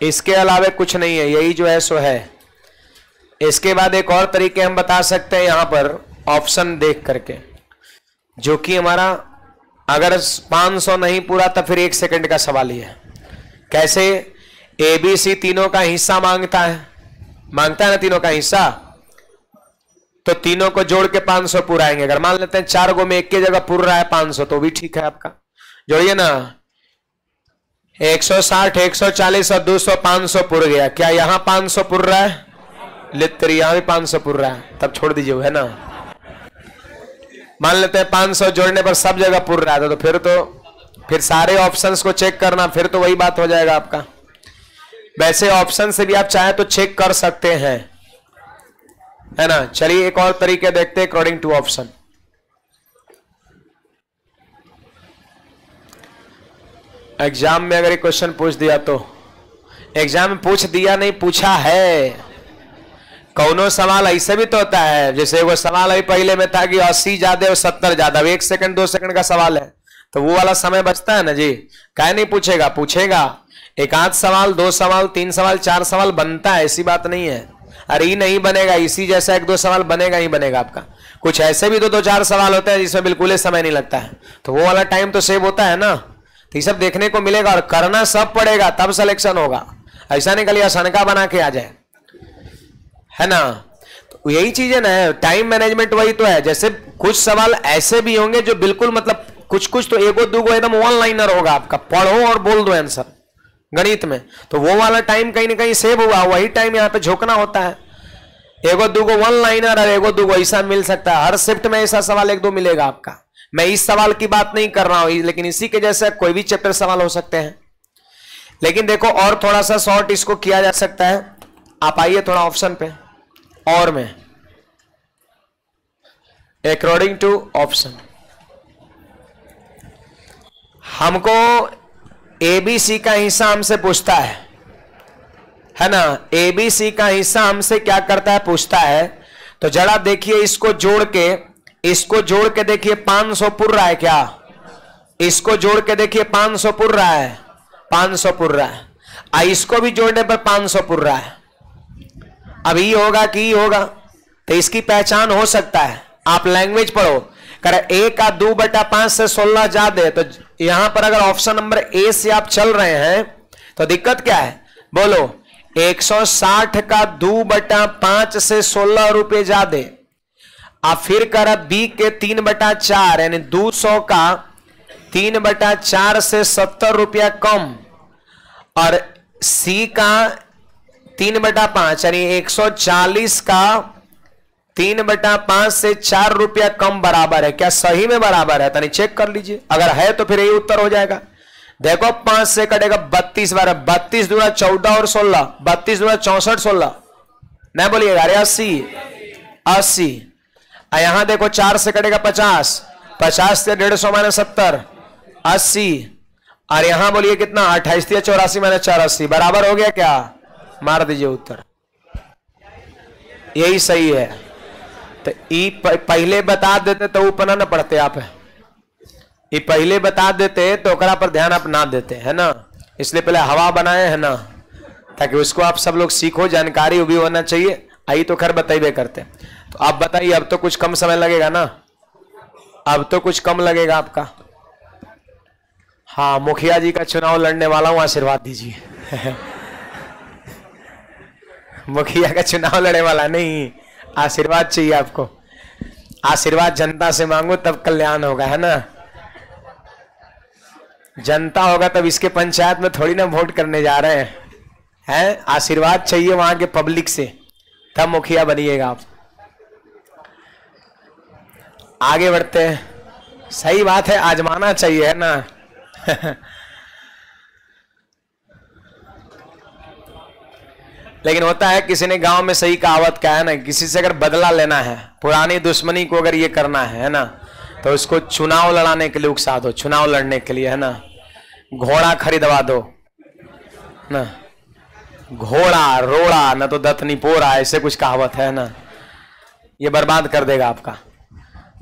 इसके अलावा कुछ नहीं है, यही जो है सो है। इसके बाद एक और तरीके हम बता सकते हैं यहां पर ऑप्शन देख करके, जो कि हमारा अगर 500 नहीं पूरा तो फिर 1 सेकंड का सवाल ही है। कैसे, ए बी सी तीनों का हिस्सा मांगता है, मांगता है ना तीनों का हिस्सा, तो तीनों को जोड़ के 500 पूरा आएंगे। अगर मान लेते हैं 4 गो में 1 की जगह पूरा रहा है 500 तो भी ठीक है आपका, जोड़िए ना 160, 140 और 200, 500 पुर गया। क्या यहाँ 500 पुर रहा है, लित्री यहाँ भी 500 पुर रहा है, तब छोड़ दीजिए है ना। मान लेते हैं 500 जोड़ने पर सब जगह पुर रहा था, तो फिर सारे ऑप्शंस को चेक करना, फिर तो वही बात हो जाएगा आपका। वैसे ऑप्शन से भी आप चाहें तो चेक कर सकते हैं, है ना। चलिए एक और तरीके देखते हैं अकॉर्डिंग टू ऑप्शन। एग्जाम में अगर ये क्वेश्चन पूछ दिया तो, एग्जाम में पूछ दिया नहीं पूछा है, कौनो सवाल ऐसे भी तो होता है। जैसे वो सवाल अभी पहले में था कि 80 ज्यादा और 70 ज्यादा, एक सेकंड 2 सेकंड का सवाल है तो वो वाला समय बचता है ना जी, क्या नहीं पूछेगा, पूछेगा। एक आध सवाल, 2 सवाल 3 सवाल 4 सवाल बनता है, ऐसी बात नहीं है। अरे ये नहीं बनेगा, इसी जैसा 1-2 सवाल बनेगा ही बनेगा आपका। कुछ ऐसे भी तो 2-4 सवाल होते हैं जिसमें बिल्कुल ही समय नहीं लगता है, तो वो वाला टाइम तो सेव होता है ना। तो ये सब देखने को मिलेगा और करना सब पड़ेगा तब सिलेक्शन होगा, ऐसा नहीं खाली असनका बना के आ जाए, है ना। तो यही चीजें ना, टाइम मैनेजमेंट वही तो है। जैसे कुछ सवाल ऐसे भी होंगे जो बिल्कुल मतलब कुछ तो एगो दूगो एकदम वन लाइनर होगा आपका, पढ़ो और बोल दो आंसर गणित में, तो वो वाला टाइम कहीं ना कहीं सेव हुआ, वही टाइम यहाँ पे झोंकना होता है। एगो दूगो वन लाइनर और एगो दूगो ऐसा मिल सकता है, हर शिफ्ट में ऐसा सवाल 1-2 मिलेगा आपका। मैं इस सवाल की बात नहीं कर रहा हूं, लेकिन इसी के जैसे कोई भी चैप्टर सवाल हो सकते हैं। लेकिन देखो और थोड़ा सा शॉर्ट इसको किया जा सकता है। आप आइए थोड़ा ऑप्शन पे, और में अकॉर्डिंग टू ऑप्शन हमको एबीसी का हिस्सा हमसे पूछता है ना। एबीसी का हिस्सा हमसे क्या करता है, पूछता है। तो जरा देखिए इसको जोड़ के देखिए 500 पुर रहा है क्या, इसको जोड़ के देखिए 500 पुर रहा है, 500 पुर रहा है। इसको भी जोड़ने पर 500 पुर रहा है। अब ये होगा कि ये होगा, तो इसकी पहचान हो सकता है। आप लैंग्वेज पढ़ो, कर 1/2/5 से 16 ज्यादा, तो यहां पर अगर ऑप्शन नंबर ए से आप चल रहे हैं तो दिक्कत क्या है, बोलो। 160/2/5 से 16 रुपए ज्यादा। आप फिर कर बी के 3/4 यानी 200 का 3/4 से 70 रुपया कम, और सी का 3/5 यानी 140 का 3/5 से 4 रुपया कम बराबर है। क्या सही में बराबर है, यानी चेक कर लीजिए, अगर है तो फिर यही उत्तर हो जाएगा। देखो 5 से कटेगा 32 बार, 32×14 और 16, 32×64 16, नहीं बोलिएगा, अरे 80। यहां देखो 4 से कटेगा 50, 50 से 150 - 70 80, और यहां बोलिए कितना 28 - 84 - 4 80 बराबर हो गया क्या, मार दीजिए उत्तर, यही सही है। तो ये पहले बता देते तो उपना ना पढ़ते आप, ये पहले बता देते तो ओकरा पर ध्यान आप ना देते, है ना। इसलिए पहले हवा बनाए, है ना, ताकि उसको आप सब लोग सीखो, जानकारी भी होना चाहिए। आई तो खैर बताइए करते, तो आप बताइए, अब तो कुछ कम समय लगेगा ना, अब तो कुछ कम लगेगा आपका। हाँ, मुखिया जी का चुनाव लड़ने वाला हूँ, आशीर्वाद दीजिए। मुखिया का चुनाव लड़ने वाला नहीं, आशीर्वाद चाहिए आपको। आशीर्वाद जनता से मांगो तब कल्याण होगा, है ना। जनता होगा तब इसके पंचायत में थोड़ी ना वोट करने जा रहे हैं, हैं। आशीर्वाद चाहिए वहां के पब्लिक से, तब मुखिया बनिएगा आप। आगे बढ़ते हैं, सही बात है, आजमाना चाहिए, है ना। लेकिन होता है, किसी ने गांव में सही कहावत कहा है ना, किसी से अगर बदला लेना है, पुरानी दुश्मनी को अगर ये करना है ना, तो उसको चुनाव लड़ाने के लिए उकसा दो, चुनाव लड़ने के लिए, है ना। घोड़ा खरीदवा दो ना, घोड़ा रोड़ा ना तो दतनी पोरा, ऐसे कुछ कहावत है ना, ये बर्बाद कर देगा आपका।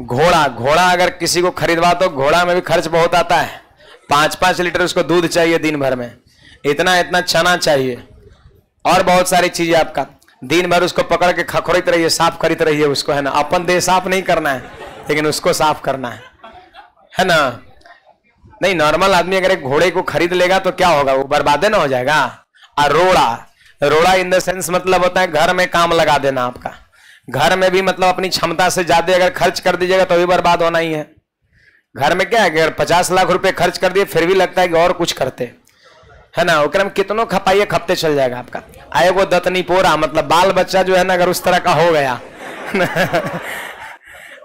घोड़ा अगर किसी को खरीदवा दो, घोड़ा में भी खर्च बहुत आता है, 5-5 लीटर उसको दूध चाहिए दिन भर में, इतना चना चाहिए, और बहुत सारी चीजें आपका। दिन भर उसको पकड़ के खखोड़ते रहिए, साफ करते रहिए उसको, है ना। अपन देह साफ नहीं करना है, लेकिन उसको साफ करना है ना। नहीं, नॉर्मल आदमी अगर एक घोड़े को खरीद लेगा तो क्या होगा, वो बर्बादे ना हो जाएगा। और रोड़ा इन द सेंस मतलब होता है घर में काम लगा देना आपका। घर में भी मतलब अपनी क्षमता से ज्यादा अगर खर्च कर दीजिएगा तो भी बर्बाद होना ही है। घर में क्या है, अगर 50 लाख रुपए खर्च कर दिए फिर भी लगता है कि और कुछ करते, है ना। ओकरम कितनों खपाइए खपते चल जाएगा आपका। आए वो दतनी पोरा मतलब बाल बच्चा जो है ना, अगर उस तरह का हो गया,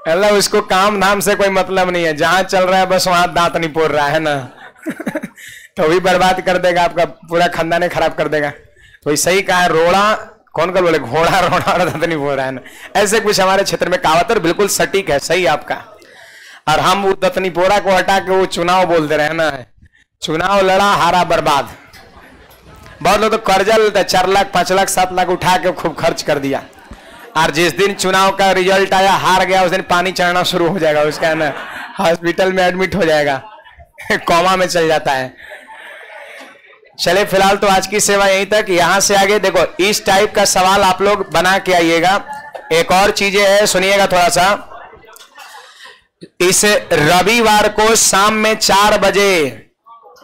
मतलब उसको काम धाम से कोई मतलब नहीं है, जहां चल रहा है बस वहां दांत नहीं पोर रहा है ना। तो भी बर्बाद कर देगा आपका, पूरा खानदान खराब कर देगा। तो सही कहा है, रोड़ा कौन कर बोले घोड़ा रोड़ा नहीं बोल रहा है ना, ऐसे कुछ हमारे क्षेत्र में कहावत है, बिल्कुल सटीक है, सही आपका। और हम वो दत्तनी बोरा को हटा के वो चुनाव बोलते रहे ना, चुनाव लड़ा हारा बर्बाद। बहुत लोग तो कर्जा लेते 4 लाख 5 लाख 7 लाख उठा के खूब खर्च कर दिया, और जिस दिन चुनाव का रिजल्ट आया हार गया उस दिन पानी चढ़ना शुरू हो जाएगा उसका ना, हॉस्पिटल में एडमिट हो जाएगा कोमा में चल जाता है। चले फिलहाल तो आज की सेवा यहीं तक, यहां से आगे देखो इस टाइप का सवाल आप लोग बना के आइएगा। एक और चीजें है सुनिएगा थोड़ा सा, इस रविवार को शाम में 4 बजे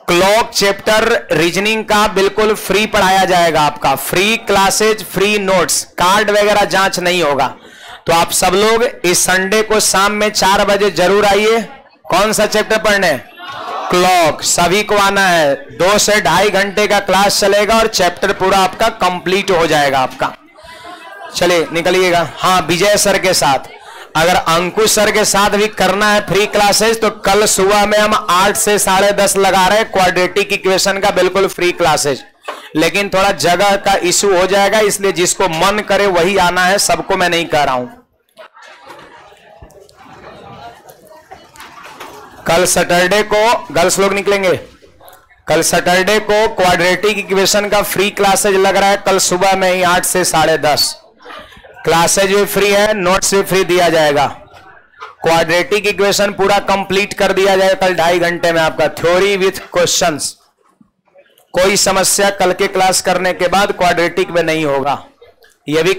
क्लॉक चैप्टर रीजनिंग का बिल्कुल फ्री पढ़ाया जाएगा, आपका free classes free notes, card वगैरह जांच नहीं होगा। तो आप सब लोग इस संडे को शाम में 4 बजे जरूर आइए। कौन सा चैप्टर पढ़ने? क्लॉक। सभी को आना है, 2 से ढाई घंटे का क्लास चलेगा और चैप्टर पूरा आपका कंप्लीट हो जाएगा आपका। चलिए निकलिएगा। हाँ विजय सर के साथ, अगर अंकुश सर के साथ भी करना है फ्री क्लासेस तो कल सुबह में हम 8 से 10:30 लगा रहे हैं क्वाड्रेटिक इक्वेशन का बिल्कुल फ्री क्लासेस, लेकिन थोड़ा जगह का इशू हो जाएगा, इसलिए जिसको मन करे वही आना है, सबको मैं नहीं कह रहा हूं। कल सैटरडे को गर्ल्स लोग निकलेंगे, कल सैटरडे को क्वाड्रेटिक इक्वेशन का फ्री क्लासेज लग रहा है कल सुबह में ही 8 से 10:30, क्लासेज भी फ्री है, नोट्स भी फ्री दिया जाएगा, क्वाड्रेटिक इक्वेशन पूरा कंप्लीट कर दिया जाएगा कल 2.5 घंटे में आपका, थ्योरी विथ क्वेश्चंस। कोई समस्या कल के क्लास करने के बाद क्वाड्रेटिक में नहीं होगा, यह भी